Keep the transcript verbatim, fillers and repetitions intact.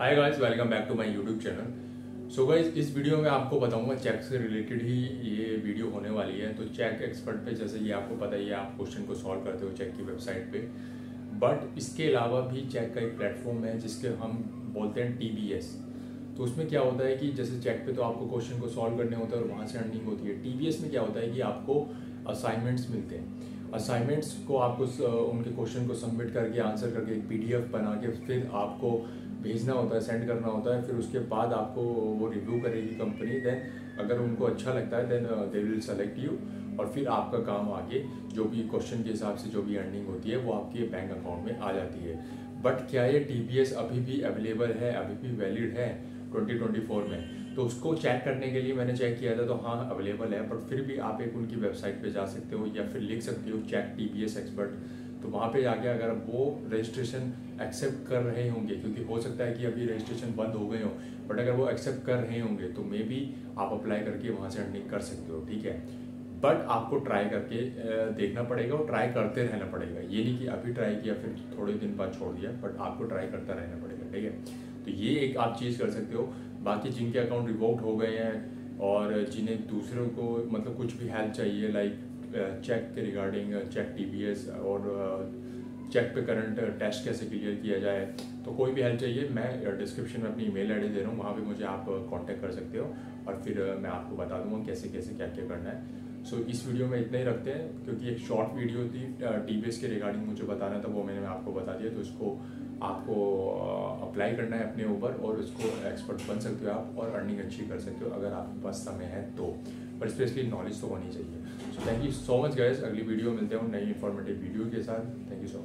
Hi guys, welcome back to my YouTube channel. So guys, इस video में आपको बताऊंगा चेक से रिलेटेड ही ये वीडियो होने वाली है। तो चेक एक्सपर्ट पे जैसे ये आपको पता ही है, आप क्वेश्चन को सॉल्व करते हो चेक की वेबसाइट पे, बट इसके अलावा भी चेक का एक प्लेटफॉर्म है जिसके हम बोलते हैं टी बी एस। तो उसमें क्या होता है कि जैसे चेक पे तो आपको क्वेश्चन को सॉल्व करने होता है और वहाँ से अर्निंग होती है। टी बी एस में क्या होता है कि आपको असाइनमेंट्स मिलते हैं। असाइनमेंट्स को आपको उनके क्वेश्चन को सबमिट करके आंसर करके एक पीडीएफ बना के फिर आपको भेजना होता है, सेंड करना होता है। फिर उसके बाद आपको वो रिव्यू करेगी कंपनी। देन अगर उनको अच्छा लगता है then they will select you, और फिर आपका काम आगे जो भी क्वेश्चन के हिसाब से जो भी अर्निंग होती है वो आपके बैंक अकाउंट में आ जाती है। बट क्या ये टी बी एस अभी भी अवेलेबल है, अभी भी वैलिड है ट्वेंटी ट्वेंटी फोर में? तो उसको चेक करने के लिए मैंने चेक किया था, तो हाँ अवेलेबल है, पर फिर भी आप एक उनकी वेबसाइट पे जा सकते हो या फिर लिख सकते हो check T B S expert. तो वहाँ पे जाके अगर वो रजिस्ट्रेशन एक्सेप्ट कर रहे होंगे, क्योंकि हो सकता है कि अभी रजिस्ट्रेशन बंद हो गए हो, बट अगर वो एक्सेप्ट कर रहे होंगे तो मे बी आप अप्लाई करके वहाँ से अर्निंग कर सकते हो, ठीक है। बट आपको ट्राई करके देखना पड़ेगा और ट्राई करते रहना पड़ेगा। ये नहीं कि अभी ट्राई किया फिर थोड़े दिन बाद छोड़ दिया, बट आपको ट्राई करता रहना पड़ेगा, ठीक है। तो ये एक आप चीज़ कर सकते हो। बाकी जिनके अकाउंट रिवोक्ड हो गए हैं और जिन्हें दूसरों को मतलब कुछ भी हेल्प चाहिए लाइक चेक के regarding, check T B S और चेक पे करंट टेस्ट कैसे क्लियर किया जाए, तो कोई भी हेल्प चाहिए, मैं डिस्क्रिप्शन में अपनी ईमेल आईडी दे रहा हूँ, वहाँ पे मुझे आप कांटेक्ट कर सकते हो और फिर मैं आपको बता दूँगा कैसे कैसे क्या क्या करना है। सो so, इस वीडियो में इतना ही रखते हैं, क्योंकि एक शॉर्ट वीडियो थी टी बी एस के रिगार्डिंग, मुझे बताना था, वो मैंने आपको बता दिया। तो इसको आपको अप्लाई करना है अपने ऊपर और इसको एक्सपर्ट बन सकते हो आप और अर्निंग अच्छी कर सकते हो अगर आपके पास समय है तो, पर स्पेशली नॉलेज तो होनी चाहिए। So thank you so much guys, अगली वीडियो मिलते हैं नई इन्फॉर्मेटिव वीडियो के साथ। Thank you so much.